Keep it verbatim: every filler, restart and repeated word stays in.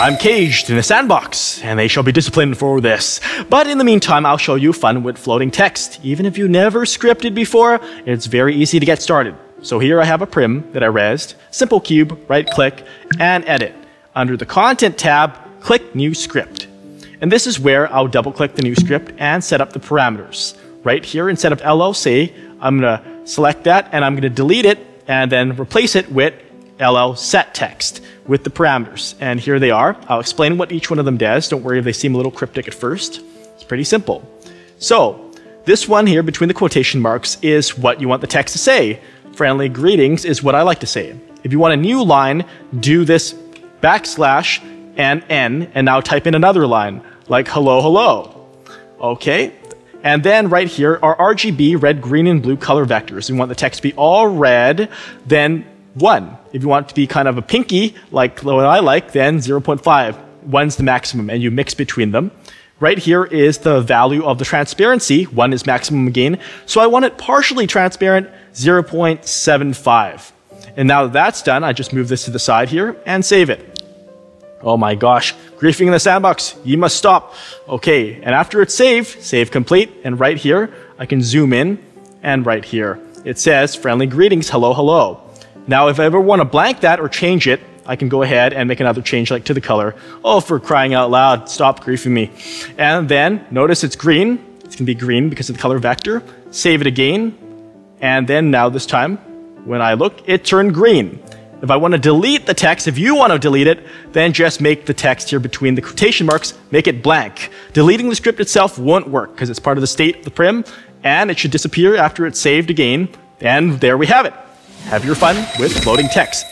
I'm caged in a sandbox, and they shall be disciplined for this. But in the meantime, I'll show you fun with floating text. Even if you never scripted before, it's very easy to get started. So here I have a prim that I resed, SimpleCube, right-click, and edit. Under the Content tab, click New Script. And this is where I'll double-click the new script and set up the parameters. Right here, instead of L L C, I'm going to select that, and I'm going to delete it, and then replace it with llSetText with the parameters. And here they are. I'll explain what each one of them does. Don't worry if they seem a little cryptic at first. It's pretty simple. So this one here between the quotation marks is what you want the text to say. Friendly greetings is what I like to say. If you want a new line, do this backslash and N, and now type in another line, like hello, hello. Okay. And then right here are R G B, red, green, and blue color vectors. We want the text to be all red, then one. If you want it to be kind of a pinky, like what I like, then zero point five. One's the maximum, and you mix between them. Right here is the value of the transparency. One is maximum again. So I want it partially transparent, zero point seven five. And now that that's done, I just move this to the side here and save it. Oh my gosh, griefing in the sandbox, you must stop. Okay, and after it's saved, save complete, and right here, I can zoom in, and right here, it says, friendly greetings, hello, hello. Now, if I ever want to blank that or change it, I can go ahead and make another change, like to the color. Oh, for crying out loud, stop griefing me. And then, notice it's green. It's gonna be green because of the color vector. Save it again, and then now this time, when I look, it turned green. If I want to delete the text, if you want to delete it, then just make the text here between the quotation marks, make it blank. Deleting the script itself won't work because it's part of the state of the prim, and it should disappear after it's saved again. And there we have it. Have your fun with floating text.